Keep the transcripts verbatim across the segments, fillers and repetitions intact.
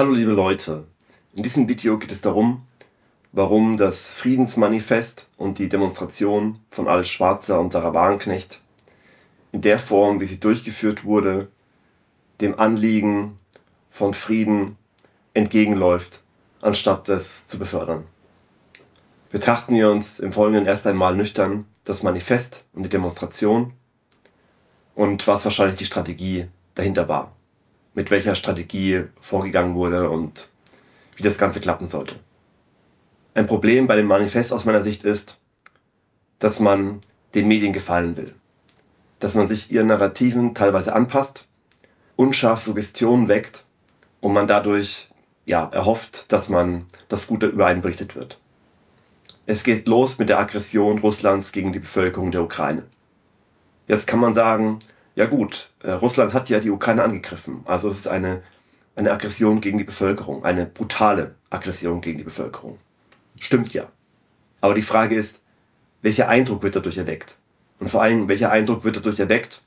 Hallo liebe Leute, in diesem Video geht es darum, warum das Friedensmanifest und die Demonstration von Alice Schwarzer und Sahra Wagenknecht in der Form, wie sie durchgeführt wurde, dem Anliegen von Frieden entgegenläuft, anstatt es zu befördern. Betrachten wir uns im Folgenden erst einmal nüchtern das Manifest und die Demonstration und was wahrscheinlich die Strategie dahinter war, mit welcher Strategie vorgegangen wurde und wie das Ganze klappen sollte. Ein Problem bei dem Manifest aus meiner Sicht ist, dass man den Medien gefallen will, dass man sich ihren Narrativen teilweise anpasst, unscharf Suggestionen weckt und man dadurch ja, erhofft, dass man das Gute über einen berichtet wird. Es geht los mit der Aggression Russlands gegen die Bevölkerung der Ukraine. Jetzt kann man sagen, ja gut, Russland hat ja die Ukraine angegriffen, also es ist eine, eine Aggression gegen die Bevölkerung, eine brutale Aggression gegen die Bevölkerung. Stimmt ja. Aber die Frage ist, welcher Eindruck wird dadurch erweckt? Und vor allem, welcher Eindruck wird dadurch erweckt,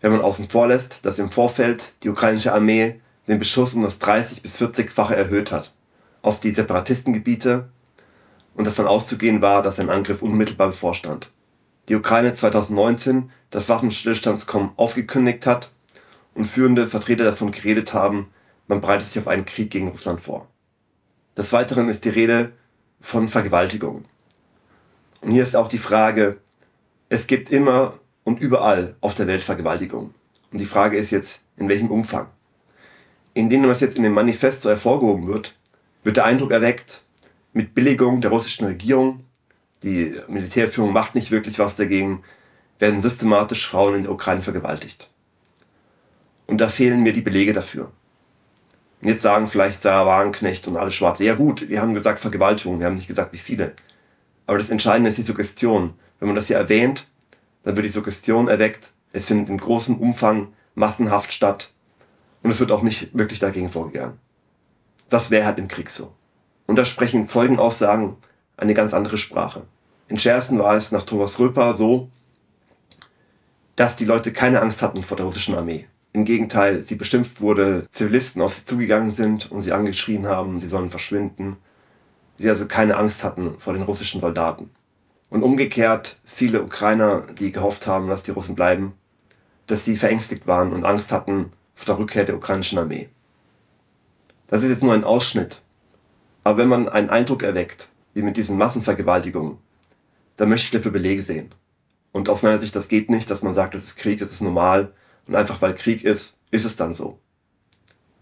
wenn man außen vor lässt, dass im Vorfeld die ukrainische Armee den Beschuss um das dreißig- bis vierzigfache erhöht hat auf die Separatistengebiete und davon auszugehen war, dass ein Angriff unmittelbar bevorstand. Die Ukraine zweitausendneunzehn das Waffenstillstandskommen aufgekündigt hat und führende Vertreter davon geredet haben, man bereitet sich auf einen Krieg gegen Russland vor. Des Weiteren ist die Rede von Vergewaltigungen. Und hier ist auch die Frage, es gibt immer und überall auf der Welt Vergewaltigungen. Und die Frage ist jetzt, in welchem Umfang? Indem das jetzt in dem Manifest so hervorgehoben wird, wird der Eindruck erweckt, mit Billigung der russischen Regierung, die Militärführung macht nicht wirklich was dagegen, werden systematisch Frauen in der Ukraine vergewaltigt. Und da fehlen mir die Belege dafür. Und jetzt sagen vielleicht Sahra Wagenknecht und alle Schwarze, ja gut, wir haben gesagt Vergewaltigung, wir haben nicht gesagt wie viele. Aber das Entscheidende ist die Suggestion. Wenn man das hier erwähnt, dann wird die Suggestion erweckt, es findet in großem Umfang massenhaft statt und es wird auch nicht wirklich dagegen vorgegangen. Das wäre halt im Krieg so. Und da sprechen Zeugenaussagen eine ganz andere Sprache. In Scherzen war es nach Thomas Röper so, dass die Leute keine Angst hatten vor der russischen Armee. Im Gegenteil, sie beschimpft wurde, Zivilisten auf sie zugegangen sind und sie angeschrien haben, sie sollen verschwinden. Sie also keine Angst hatten vor den russischen Soldaten. Und umgekehrt viele Ukrainer, die gehofft haben, dass die Russen bleiben, dass sie verängstigt waren und Angst hatten vor der Rückkehr der ukrainischen Armee. Das ist jetzt nur ein Ausschnitt. Aber wenn man einen Eindruck erweckt, wie mit diesen Massenvergewaltigungen, dann möchte ich dafür Belege sehen. Und aus meiner Sicht, das geht nicht, dass man sagt, es ist Krieg, es ist normal. Und einfach weil Krieg ist, ist es dann so.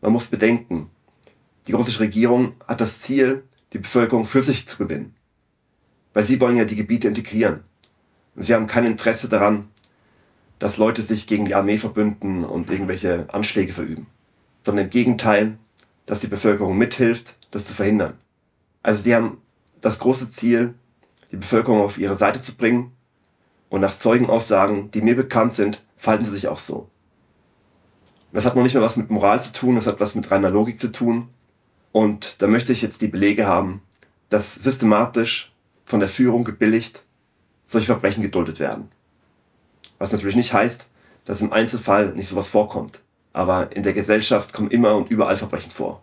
Man muss bedenken, die russische Regierung hat das Ziel, die Bevölkerung für sich zu gewinnen. Weil sie wollen ja die Gebiete integrieren. Und sie haben kein Interesse daran, dass Leute sich gegen die Armee verbünden und irgendwelche Anschläge verüben. Sondern im Gegenteil, dass die Bevölkerung mithilft, das zu verhindern. Also sie haben das große Ziel, die Bevölkerung auf ihre Seite zu bringen. Und nach Zeugenaussagen, die mir bekannt sind, verhalten sie sich auch so. Und das hat noch nicht mehr was mit Moral zu tun, das hat was mit reiner Logik zu tun. Und da möchte ich jetzt die Belege haben, dass systematisch von der Führung gebilligt solche Verbrechen geduldet werden. Was natürlich nicht heißt, dass im Einzelfall nicht sowas vorkommt. Aber in der Gesellschaft kommen immer und überall Verbrechen vor.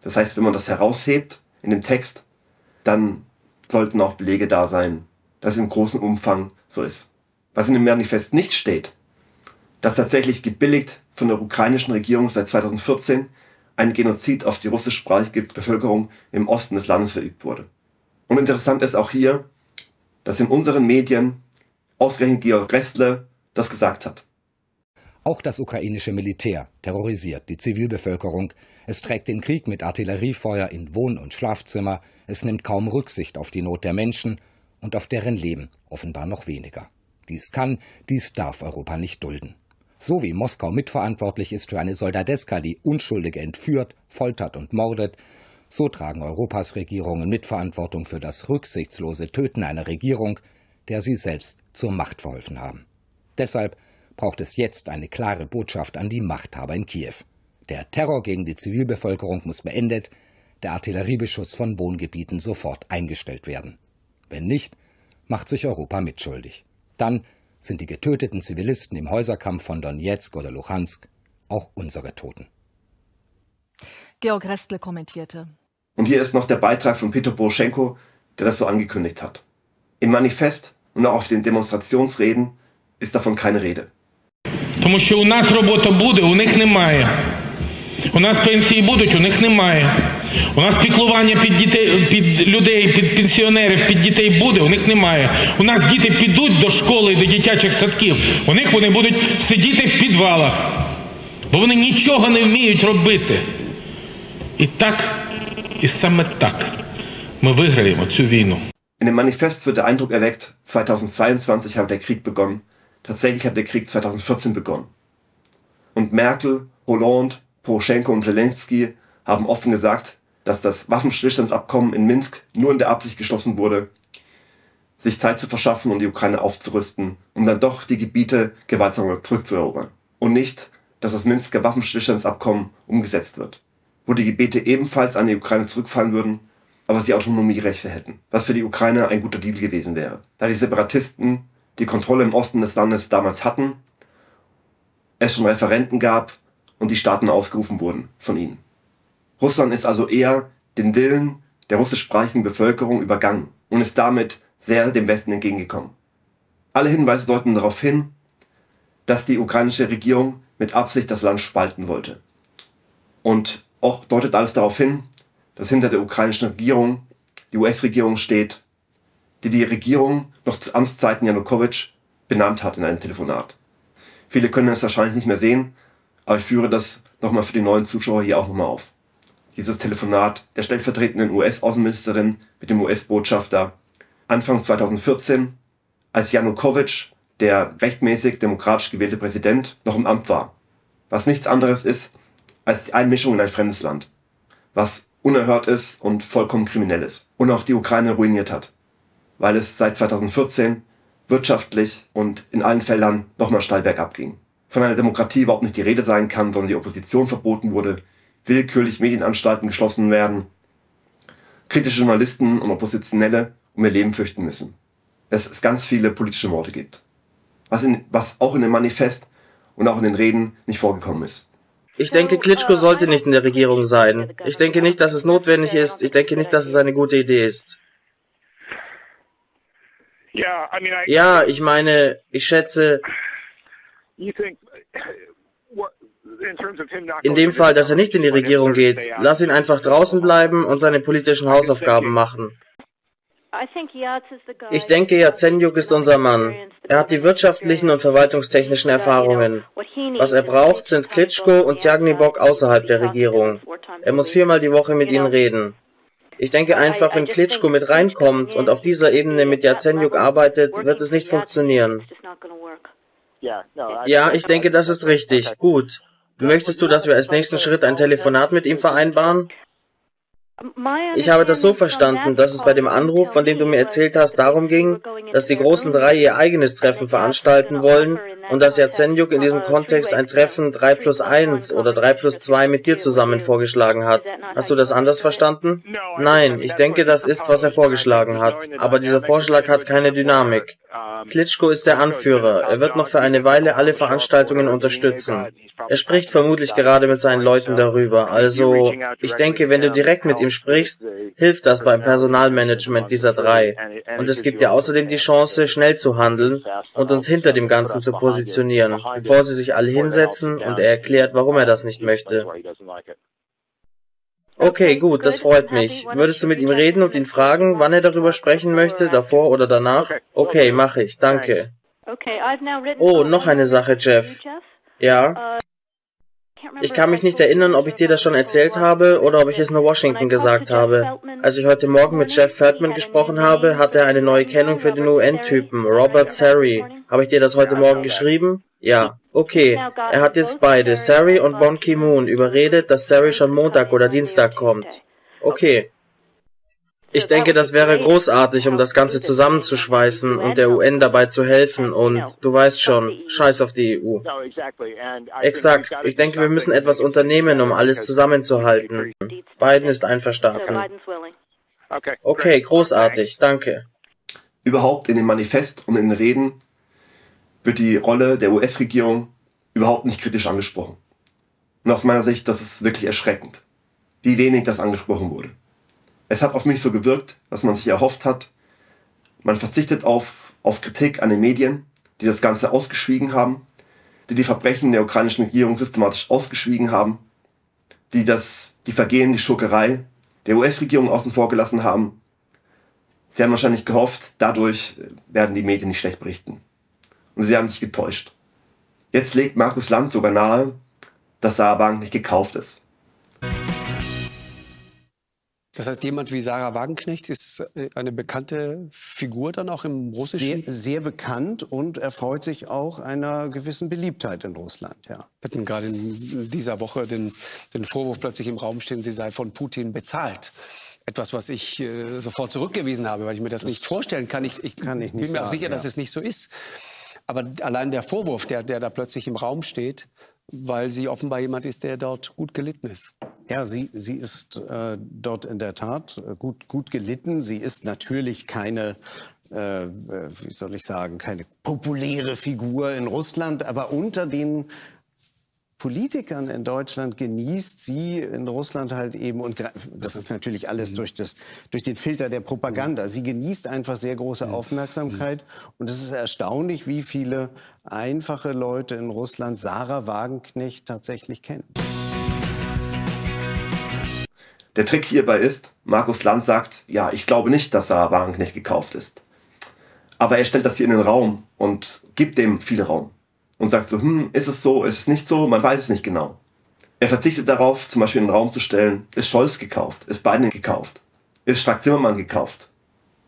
Das heißt, wenn man das heraushebt in dem Text, dann sollten auch Belege da sein, dass es im großen Umfang so ist. Was in dem Manifest nicht steht, dass tatsächlich gebilligt von der ukrainischen Regierung seit zweitausendvierzehn ein Genozid auf die russischsprachige Bevölkerung im Osten des Landes verübt wurde. Und interessant ist auch hier, dass in unseren Medien ausgerechnet Georg Restle das gesagt hat. Auch das ukrainische Militär terrorisiert die Zivilbevölkerung. Es trägt den Krieg mit Artilleriefeuer in Wohn- und Schlafzimmer. Es nimmt kaum Rücksicht auf die Not der Menschen und auf deren Leben offenbar noch weniger. Dies kann, dies darf Europa nicht dulden. So wie Moskau mitverantwortlich ist für eine Soldateska, die Unschuldige entführt, foltert und mordet, so tragen Europas Regierungen Mitverantwortung für das rücksichtslose Töten einer Regierung, der sie selbst zur Macht verholfen haben. Deshalb braucht es jetzt eine klare Botschaft an die Machthaber in Kiew. Der Terror gegen die Zivilbevölkerung muss beendet, der Artilleriebeschuss von Wohngebieten sofort eingestellt werden. Wenn nicht, macht sich Europa mitschuldig. Dann sind die getöteten Zivilisten im Häuserkampf von Donezk oder Luhansk auch unsere Toten. Georg Restle kommentierte. Und hier ist noch der Beitrag von Petro Poroschenko, der das so angekündigt hat. Im Manifest und auch auf den Demonstrationsreden ist davon keine Rede. Тому що у нас робота буде, у них немає. У нас пенсії будуть, у них немає. У нас піклування під дітей, під людей, під пенсіонерів, під дітей буде, у них немає. У нас діти підуть до школи, до дитячих садків. У них вони будуть сидіти в підвалах. Бо вони нічого не вміють робити. І так, і саме так ми виграємо цю війну. In dem Manifest wird der Eindruck erweckt, zweitausendzweiundzwanzig habe der Krieg begonnen. Tatsächlich hat der Krieg zweitausendvierzehn begonnen. Und Merkel, Hollande, Poroschenko und Zelensky haben offen gesagt, dass das Waffenstillstandsabkommen in Minsk nur in der Absicht geschlossen wurde, sich Zeit zu verschaffen, um die Ukraine aufzurüsten, um dann doch die Gebiete gewaltsam zurückzuerobern. Und nicht, dass das Minsker Waffenstillstandsabkommen umgesetzt wird, wo die Gebiete ebenfalls an die Ukraine zurückfallen würden, aber sie Autonomierechte hätten, was für die Ukraine ein guter Deal gewesen wäre, da die Separatisten die Kontrolle im Osten des Landes damals hatten, es schon Referenden gab und die Staaten ausgerufen wurden von ihnen. Russland ist also eher den Willen der russischsprachigen Bevölkerung übergangen und ist damit sehr dem Westen entgegengekommen. Alle Hinweise deuten darauf hin, dass die ukrainische Regierung mit Absicht das Land spalten wollte. Und auch deutet alles darauf hin, dass hinter der ukrainischen Regierung die U S-Regierung steht, die die Regierung noch zu Amtszeiten Janukowitsch benannt hat in einem Telefonat. Viele können das wahrscheinlich nicht mehr sehen, aber ich führe das nochmal für die neuen Zuschauer hier auch nochmal auf. Dieses Telefonat der stellvertretenden U S-Außenministerin mit dem U S-Botschafter Anfang zweitausendvierzehn, als Janukowitsch, der rechtmäßig demokratisch gewählte Präsident, noch im Amt war. Was nichts anderes ist als die Einmischung in ein fremdes Land. Was unerhört ist und vollkommen kriminell ist und auch die Ukraine ruiniert hat, weil es seit zweitausendvierzehn wirtschaftlich und in allen Feldern nochmal steil bergab ging. Von einer Demokratie überhaupt nicht die Rede sein kann, sondern die Opposition verboten wurde, willkürlich Medienanstalten geschlossen werden, kritische Journalisten und Oppositionelle um ihr Leben fürchten müssen. Dass es ganz viele politische Morde gibt, was, in, was auch in dem Manifest und auch in den Reden nicht vorgekommen ist. Ich denke, Klitschko sollte nicht in der Regierung sein. Ich denke nicht, dass es notwendig ist. Ich denke nicht, dass es eine gute Idee ist. Ja, ich meine, ich schätze, in dem Fall, dass er nicht in die Regierung geht, lass ihn einfach draußen bleiben und seine politischen Hausaufgaben machen. Ich denke, Yatsenyuk ist unser Mann. Er hat die wirtschaftlichen und verwaltungstechnischen Erfahrungen. Was er braucht, sind Klitschko und Jagnibok außerhalb der Regierung. Er muss viermal die Woche mit ihnen reden. Ich denke einfach, wenn Klitschko mit reinkommt und auf dieser Ebene mit Yatsenyuk arbeitet, wird es nicht funktionieren. Ja, ich denke, das ist richtig. Gut. Möchtest du, dass wir als nächsten Schritt ein Telefonat mit ihm vereinbaren? Ich habe das so verstanden, dass es bei dem Anruf, von dem du mir erzählt hast, darum ging, dass die großen drei ihr eigenes Treffen veranstalten wollen und dass Yatsenyuk in diesem Kontext ein Treffen drei plus eins oder drei plus zwei mit dir zusammen vorgeschlagen hat. Hast du das anders verstanden? Nein, ich denke, das ist, was er vorgeschlagen hat. Aber dieser Vorschlag hat keine Dynamik. Klitschko ist der Anführer. Er wird noch für eine Weile alle Veranstaltungen unterstützen. Er spricht vermutlich gerade mit seinen Leuten darüber. Also, ich denke, wenn du direkt mit ihm sprichst, hilft das beim Personalmanagement dieser drei. Und es gibt dir außerdem die Chance, schnell zu handeln und uns hinter dem Ganzen zu positionieren, bevor sie sich alle hinsetzen und er erklärt, warum er das nicht möchte. Okay, gut, das freut mich. Würdest du mit ihm reden und ihn fragen, wann er darüber sprechen möchte, davor oder danach? Okay, mache ich, danke. Oh, noch eine Sache, Jeff. Ja? Ich kann mich nicht erinnern, ob ich dir das schon erzählt habe oder ob ich es nur Washington gesagt habe. Als ich heute Morgen mit Jeff Feltman gesprochen habe, hat er eine neue Kennung für den U N-Typen, Robert Sarri. Habe ich dir das heute Morgen geschrieben? Ja. Okay, er hat jetzt beide, Sarri und Bon Ki-moon, überredet, dass Sarri schon Montag oder Dienstag kommt. Okay. Ich denke, das wäre großartig, um das Ganze zusammenzuschweißen und der U N dabei zu helfen und, du weißt schon, scheiß auf die E U. Exakt, ich denke, wir müssen etwas unternehmen, um alles zusammenzuhalten. Biden ist einverstanden. Okay, großartig, danke. Überhaupt in dem Manifest und in den Reden wird die Rolle der U S-Regierung überhaupt nicht kritisch angesprochen. Und aus meiner Sicht, das ist wirklich erschreckend. wie wenig das angesprochen wurde. Es hat auf mich so gewirkt, dass man sich erhofft hat, man verzichtet auf, auf Kritik an den Medien, die das Ganze ausgeschwiegen haben, die die Verbrechen der ukrainischen Regierung systematisch ausgeschwiegen haben, die das, die Vergehen, die Schurkerei der U S-Regierung außen vor gelassen haben. Sie haben wahrscheinlich gehofft, dadurch werden die Medien nicht schlecht berichten. Und sie haben sich getäuscht. Jetzt legt Markus Lanz sogar nahe, dass Sahra Wagenknecht nicht gekauft ist. Das heißt, jemand wie Sahra Wagenknecht ist eine bekannte Figur dann auch im Russischen? Sehr, sehr bekannt und erfreut sich auch einer gewissen Beliebtheit in Russland, ja. Wir hatten gerade in dieser Woche den, den Vorwurf plötzlich im Raum stehen, sie sei von Putin bezahlt. Etwas, was ich äh, sofort zurückgewiesen habe, weil ich mir das, das nicht vorstellen kann. Ich, ich, kann ich nicht bin mir sagen, auch sicher, ja. dass es nicht so ist. Aber allein der Vorwurf, der, der da plötzlich im Raum steht, weil sie offenbar jemand ist, der dort gut gelitten ist. Ja, sie, sie ist äh, dort in der Tat gut, gut gelitten. Sie ist natürlich keine, äh, wie soll ich sagen, keine populäre Figur in Russland, aber unter den Politikern in Deutschland genießt sie in Russland halt eben, und das ist natürlich alles durch, das, durch den Filter der Propaganda, sie genießt einfach sehr große Aufmerksamkeit. Und es ist erstaunlich, wie viele einfache Leute in Russland Sahra Wagenknecht tatsächlich kennen. Der Trick hierbei ist, Markus Lanz sagt, ja, ich glaube nicht, dass Sahra Wagenknecht gekauft ist. Aber er stellt das hier in den Raum und gibt dem viel Raum. Und sagt so, hm, ist es so, ist es nicht so, man weiß es nicht genau. Er verzichtet darauf, zum Beispiel in den Raum zu stellen, ist Scholz gekauft, ist Biden gekauft, ist Strack-Zimmermann gekauft.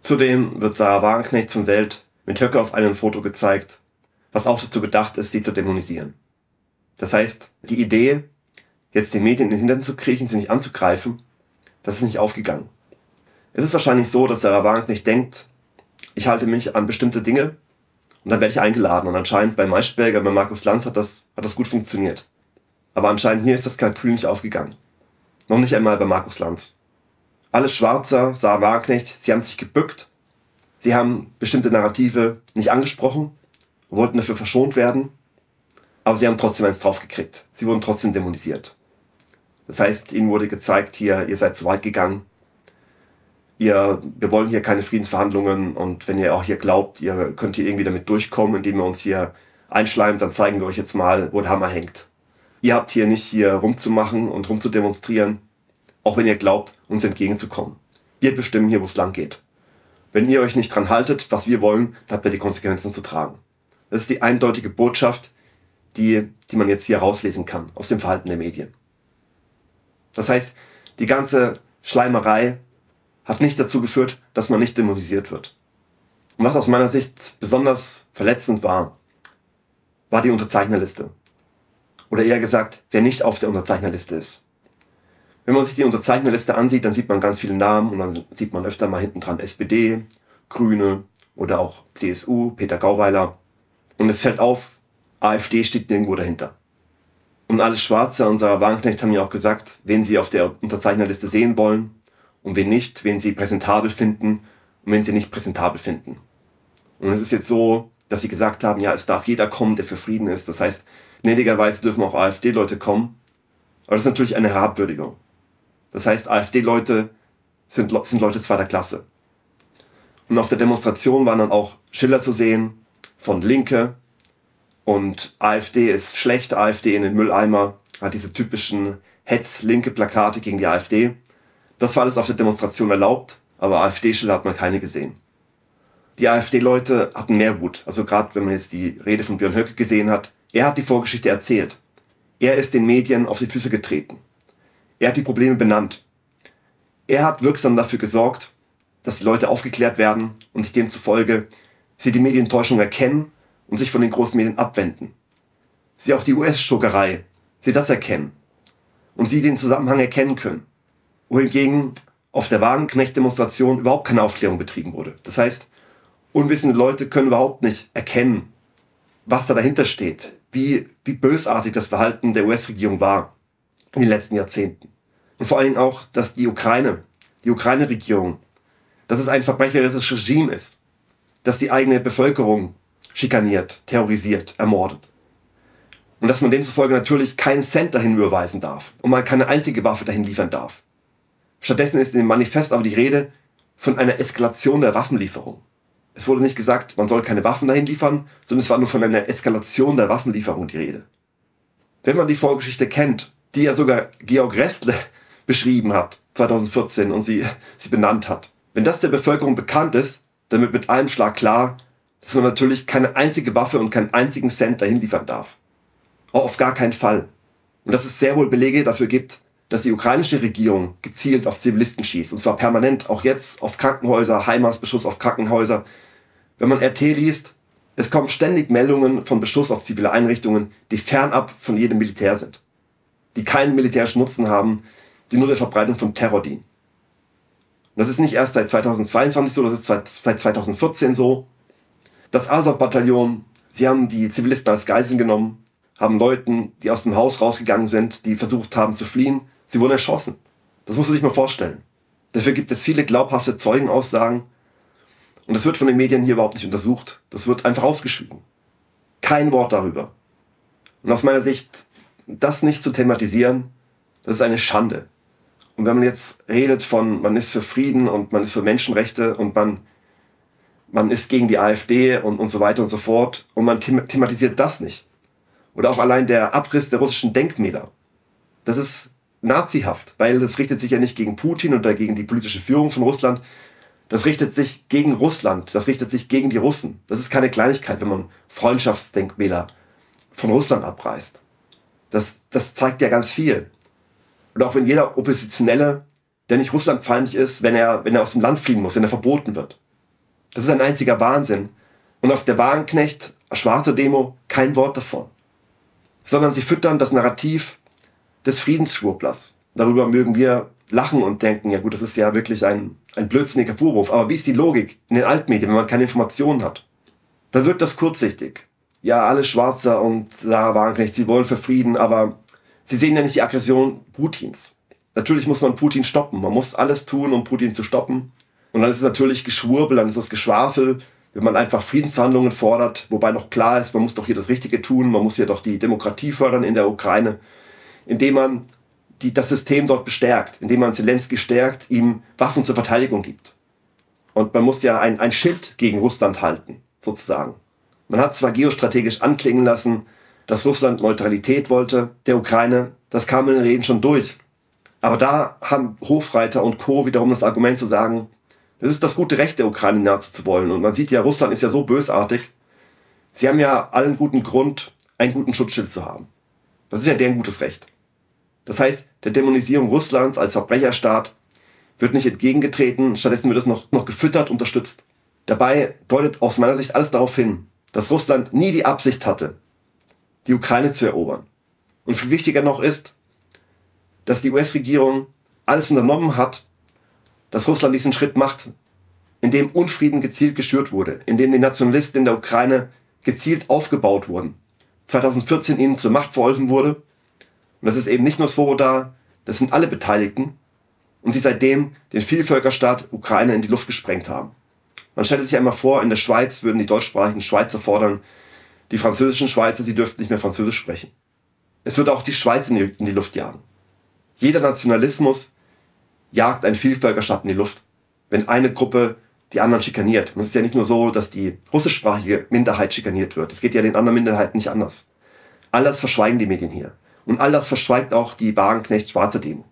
Zudem wird Sahra Wagenknecht von Welt mit Höcke auf einem Foto gezeigt, was auch dazu gedacht ist, sie zu dämonisieren. Das heißt, die Idee, jetzt den Medien in den Hintern zu kriechen, sie nicht anzugreifen, das ist nicht aufgegangen. Es ist wahrscheinlich so, dass Sahra Wagenknecht denkt, ich halte mich an bestimmte Dinge, und dann werde ich eingeladen. Und anscheinend bei Maischberger, bei Markus Lanz hat das, hat das gut funktioniert. Aber anscheinend hier ist das Kalkül nicht aufgegangen. Noch nicht einmal bei Markus Lanz. Alice Schwarzer, Sahra Wagenknecht, sie haben sich gebückt. Sie haben bestimmte Narrative nicht angesprochen, wollten dafür verschont werden. Aber sie haben trotzdem eins draufgekriegt. Sie wurden trotzdem dämonisiert. Das heißt, ihnen wurde gezeigt, hier, ihr seid zu weit gegangen. Ihr, wir wollen hier keine Friedensverhandlungen, und wenn ihr auch hier glaubt, ihr könnt hier irgendwie damit durchkommen, indem ihr uns hier einschleimt, dann zeigen wir euch jetzt mal, wo der Hammer hängt. Ihr habt hier nicht hier rumzumachen und rumzudemonstrieren, auch wenn ihr glaubt, uns entgegenzukommen. Wir bestimmen hier, wo es lang geht. Wenn ihr euch nicht dran haltet, was wir wollen, dann habt ihr die Konsequenzen zu tragen. Das ist die eindeutige Botschaft, die, die man jetzt hier rauslesen kann, aus dem Verhalten der Medien. Das heißt, die ganze Schleimerei hat nicht dazu geführt, dass man nicht dämonisiert wird. Und was aus meiner Sicht besonders verletzend war, war die Unterzeichnerliste. Oder eher gesagt, wer nicht auf der Unterzeichnerliste ist. Wenn man sich die Unterzeichnerliste ansieht, dann sieht man ganz viele Namen, und dann sieht man öfter mal hinten dran S P D, Grüne oder auch C S U, Peter Gauweiler. Und es fällt auf, AfD steht nirgendwo dahinter. Und Alice Schwarzer und Sahra Wagenknecht haben ja auch gesagt, wen sie auf der Unterzeichnerliste sehen wollen, und wen nicht, wen sie präsentabel finden und wen sie nicht präsentabel finden. Und es ist jetzt so, dass sie gesagt haben, ja, es darf jeder kommen, der für Frieden ist. Das heißt, gnädigerweise dürfen auch AfD-Leute kommen. Aber das ist natürlich eine Herabwürdigung. Das heißt, AfD-Leute sind, sind Leute zweiter Klasse. Und auf der Demonstration waren dann auch Schilder zu sehen von Linke und AfD ist schlecht, AfD in den Mülleimer, hat diese typischen Hetz-Linke-Plakate gegen die AfD. Das war alles auf der Demonstration erlaubt, aber AfD-Schilder hat man keine gesehen. Die AfD-Leute hatten mehr Wut. Also gerade wenn man jetzt die Rede von Björn Höcke gesehen hat, er hat die Vorgeschichte erzählt. Er ist den Medien auf die Füße getreten. Er hat die Probleme benannt. Er hat wirksam dafür gesorgt, dass die Leute aufgeklärt werden und sich demzufolge sie die Medientäuschung erkennen und sich von den großen Medien abwenden. Sie auch die U S-Schurkerei, sie das erkennen und sie den Zusammenhang erkennen können. Wohingegen auf der Wagenknecht-Demonstration überhaupt keine Aufklärung betrieben wurde. Das heißt, unwissende Leute können überhaupt nicht erkennen, was da dahinter steht, wie, wie bösartig das Verhalten der U S-Regierung war in den letzten Jahrzehnten. Und vor allen Dingen auch, dass die Ukraine, die Ukraine-Regierung, dass es ein verbrecherisches Regime ist, dass die eigene Bevölkerung schikaniert, terrorisiert, ermordet. und dass man demzufolge natürlich keinen Cent dahin überweisen darf und man keine einzige Waffe dahin liefern darf. Stattdessen ist in dem Manifest aber die Rede von einer Eskalation der Waffenlieferung. Es wurde nicht gesagt, man soll keine Waffen dahin liefern, sondern es war nur von einer Eskalation der Waffenlieferung die Rede. Wenn man die Vorgeschichte kennt, die ja sogar Georg Restle beschrieben hat, zweitausendvierzehn, und sie, sie benannt hat. Wenn das der Bevölkerung bekannt ist, dann wird mit einem Schlag klar, dass man natürlich keine einzige Waffe und keinen einzigen Cent dahin liefern darf. Auch auf gar keinen Fall. Und dass es sehr wohl Belege dafür gibt, dass die ukrainische Regierung gezielt auf Zivilisten schießt. Und zwar permanent, auch jetzt auf Krankenhäuser, Heimatsbeschuss auf Krankenhäuser. Wenn man R T liest, es kommen ständig Meldungen von Beschuss auf zivile Einrichtungen, die fernab von jedem Militär sind, die keinen militärischen Nutzen haben, die nur der Verbreitung von Terror dienen. Und das ist nicht erst seit zweitausendzweiundzwanzig so, das ist seit zweitausendvierzehn so. Das Azov-Bataillon, sie haben die Zivilisten als Geiseln genommen, haben Leuten, die aus dem Haus rausgegangen sind, die versucht haben zu fliehen, sie wurden erschossen. Das musst du dich mal vorstellen. Dafür gibt es viele glaubhafte Zeugenaussagen und das wird von den Medien hier überhaupt nicht untersucht. Das wird einfach ausgeschwiegen. Kein Wort darüber. Und aus meiner Sicht, das nicht zu thematisieren, das ist eine Schande. Und wenn man jetzt redet von, man ist für Frieden und man ist für Menschenrechte und man, man ist gegen die AfD und, und so weiter und so fort und man thematisiert das nicht. Oder auch allein der Abriss der russischen Denkmäler. Das ist nazihaft, weil das richtet sich ja nicht gegen Putin oder gegen die politische Führung von Russland. Das richtet sich gegen Russland, das richtet sich gegen die Russen. Das ist keine Kleinigkeit, wenn man Freundschaftsdenkmäler von Russland abreißt. Das, das zeigt ja ganz viel. Und auch wenn jeder Oppositionelle, der nicht russlandfeindlich ist, wenn er, wenn er aus dem Land fliehen muss, wenn er verboten wird. Das ist ein einziger Wahnsinn. Und auf der Wagenknecht, schwarze Demo, kein Wort davon. Sondern sie füttern das Narrativ des Friedensschwurblers. Darüber mögen wir lachen und denken, ja gut, das ist ja wirklich ein, ein blödsinniger Vorwurf. Aber wie ist die Logik in den Altmedien, wenn man keine Informationen hat? Dann wird das kurzsichtig. Ja, Alice Schwarzer und Sahra Wagenknecht, sie wollen für Frieden, aber sie sehen ja nicht die Aggression Putins. Natürlich muss man Putin stoppen. Man muss alles tun, um Putin zu stoppen. Und dann ist es natürlich Geschwurbel, dann ist es Geschwafel, wenn man einfach Friedensverhandlungen fordert, wobei noch klar ist, man muss doch hier das Richtige tun, man muss hier doch die Demokratie fördern in der Ukraine, indem man die, das System dort bestärkt, indem man Zelensky stärkt, ihm Waffen zur Verteidigung gibt. Und man muss ja ein, ein Schild gegen Russland halten, sozusagen. Man hat zwar geostrategisch anklingen lassen, dass Russland Neutralität wollte, der Ukraine, das kam in den Reden schon durch. Aber da haben Hofreiter und Co. wiederum das Argument zu sagen, es ist das gute Recht der Ukraine nahezu zu wollen. Und man sieht ja, Russland ist ja so bösartig, sie haben ja allen guten Grund, einen guten Schutzschild zu haben. Das ist ja deren gutes Recht. Das heißt, der Dämonisierung Russlands als Verbrecherstaat wird nicht entgegengetreten, stattdessen wird es noch, noch gefüttert, unterstützt. Dabei deutet aus meiner Sicht alles darauf hin, dass Russland nie die Absicht hatte, die Ukraine zu erobern. Und viel wichtiger noch ist, dass die U S-Regierung alles unternommen hat, dass Russland diesen Schritt macht, indem Unfrieden gezielt geschürt wurde, indem die Nationalisten in der Ukraine gezielt aufgebaut wurden, zweitausendvierzehn ihnen zur Macht verholfen wurde. Und das ist eben nicht nur Svoboda, das sind alle Beteiligten und sie seitdem den Vielvölkerstaat Ukraine in die Luft gesprengt haben. Man stellt sich einmal vor, in der Schweiz würden die deutschsprachigen Schweizer fordern, die französischen Schweizer, sie dürften nicht mehr Französisch sprechen. Es würde auch die Schweiz in die Luft jagen. Jeder Nationalismus jagt einen Vielvölkerstaat in die Luft, wenn eine Gruppe die anderen schikaniert. Und es ist ja nicht nur so, dass die russischsprachige Minderheit schikaniert wird. Es geht ja den anderen Minderheiten nicht anders. All das verschweigen die Medien hier. Und all das verschweigt auch die Wagenknecht-Schwarzer Demo.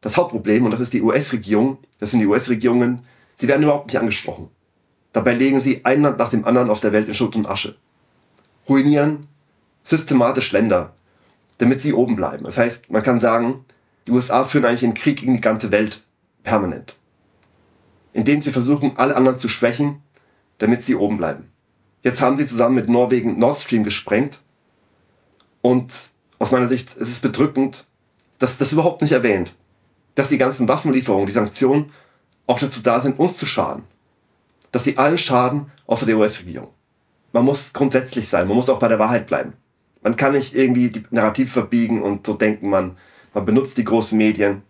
Das Hauptproblem, und das ist die U S-Regierung, das sind die U S-Regierungen, sie werden überhaupt nicht angesprochen. Dabei legen sie ein Land nach dem anderen auf der Welt in Schutt und Asche. Ruinieren systematisch Länder, damit sie oben bleiben. Das heißt, man kann sagen, die U S A führen eigentlich einen Krieg gegen die ganze Welt permanent, indem sie versuchen, alle anderen zu schwächen, damit sie oben bleiben. Jetzt haben sie zusammen mit Norwegen Nord Stream gesprengt und aus meiner Sicht ist es bedrückend, dass das überhaupt nicht erwähnt, dass die ganzen Waffenlieferungen, die Sanktionen auch dazu da sind, uns zu schaden, dass sie allen schaden, außer der U S-Regierung. Man muss grundsätzlich sein, man muss auch bei der Wahrheit bleiben. Man kann nicht irgendwie die Narrative verbiegen und so denken, man, man benutzt die großen Medien.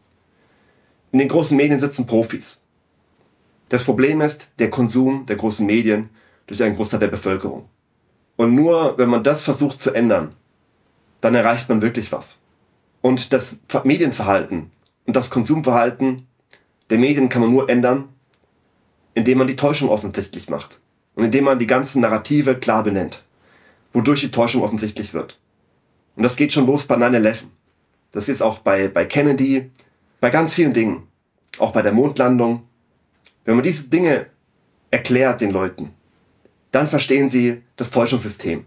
In den großen Medien sitzen Profis. Das Problem ist der Konsum der großen Medien durch einen Großteil der Bevölkerung. Und nur wenn man das versucht zu ändern, dann erreicht man wirklich was. Und das Medienverhalten und das Konsumverhalten der Medien kann man nur ändern, indem man die Täuschung offensichtlich macht und indem man die ganzen Narrative klar benennt, wodurch die Täuschung offensichtlich wird. Und das geht schon los bei nine eleven. Das ist auch bei, bei Kennedy, bei ganz vielen Dingen, auch bei der Mondlandung. Wenn man diese Dinge erklärt den Leuten, dann verstehen sie das Täuschungssystem.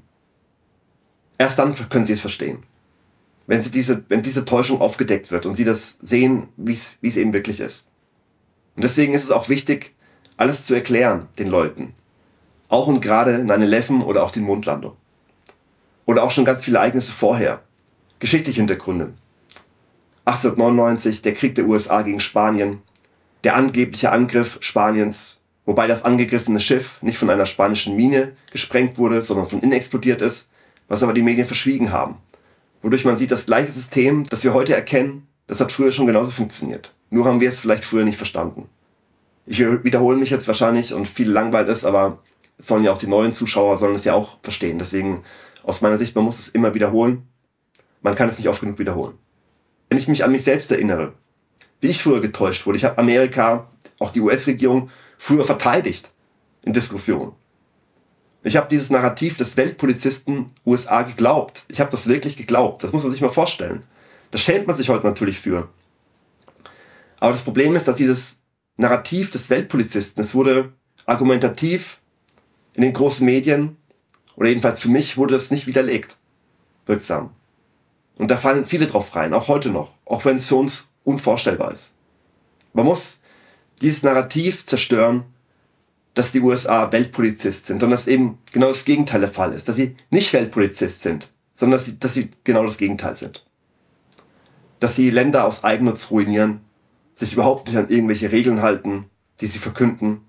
Erst dann können sie es verstehen. Wenn sie diese, wenn diese Täuschung aufgedeckt wird und sie das sehen, wie es, wie es eben wirklich ist. Und deswegen ist es auch wichtig, alles zu erklären den Leuten. Auch und gerade nine eleven oder auch die Mondlandung. Oder auch schon ganz viele Ereignisse vorher. Geschichtliche Hintergründe. achtzehnhundertneunundneunzig, der Krieg der U S A gegen Spanien. Der angebliche Angriff Spaniens, wobei das angegriffene Schiff nicht von einer spanischen Mine gesprengt wurde, sondern von innen explodiert ist, was aber die Medien verschwiegen haben. Wodurch man sieht, das gleiche System, das wir heute erkennen, das hat früher schon genauso funktioniert. Nur haben wir es vielleicht früher nicht verstanden. Ich wiederhole mich jetzt wahrscheinlich und viel langweilt ist, aber es sollen ja auch die neuen Zuschauer, sollen es ja auch verstehen. Deswegen, aus meiner Sicht, man muss es immer wiederholen. Man kann es nicht oft genug wiederholen. Wenn ich mich an mich selbst erinnere, wie ich früher getäuscht wurde, ich habe Amerika, auch die U S-Regierung, früher verteidigt in Diskussionen. Ich habe dieses Narrativ des Weltpolizisten U S A geglaubt. Ich habe das wirklich geglaubt. Das muss man sich mal vorstellen. Das schämt man sich heute natürlich für. Aber das Problem ist, dass dieses Narrativ des Weltpolizisten, es wurde argumentativ in den großen Medien, oder jedenfalls für mich, wurde das nicht widerlegt. Wirksam. Und da fallen viele drauf rein, auch heute noch. Auch wenn es für uns unvorstellbar ist. Man muss dieses Narrativ zerstören, dass die U S A Weltpolizist sind, sondern dass eben genau das Gegenteil der Fall ist. Dass sie nicht Weltpolizist sind, sondern dass sie, dass sie genau das Gegenteil sind. Dass sie Länder aus Eigennutz ruinieren, sich überhaupt nicht an irgendwelche Regeln halten, die sie verkünden,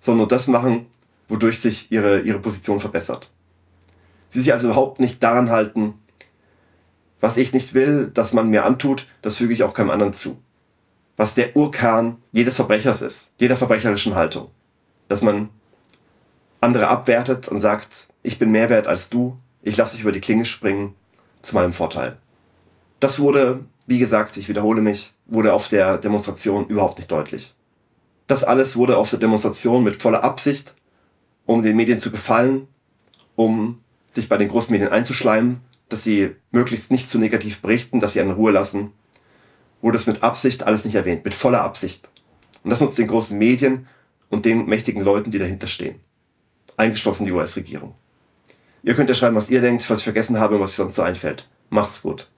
sondern nur das machen, wodurch sich ihre, ihre Position verbessert. Sie sich also überhaupt nicht daran halten, was ich nicht will, dass man mir antut, das füge ich auch keinem anderen zu. Was der Urkern jedes Verbrechers ist, jeder verbrecherischen Haltung. Dass man andere abwertet und sagt, ich bin mehr wert als du, ich lasse dich über die Klinge springen, zu meinem Vorteil. Das wurde, wie gesagt, ich wiederhole mich, wurde auf der Demonstration überhaupt nicht deutlich. Das alles wurde auf der Demonstration mit voller Absicht, um den Medien zu gefallen, um sich bei den großen Medien einzuschleimen, dass sie möglichst nicht zu negativ berichten, dass sie einen in Ruhe lassen, wurde es mit Absicht alles nicht erwähnt, mit voller Absicht. Und das nutzt den großen Medien und den mächtigen Leuten, die dahinter stehen. Eingeschlossen die U S-Regierung. Ihr könnt ja schreiben, was ihr denkt, was ich vergessen habe und was euch sonst so einfällt. Macht's gut.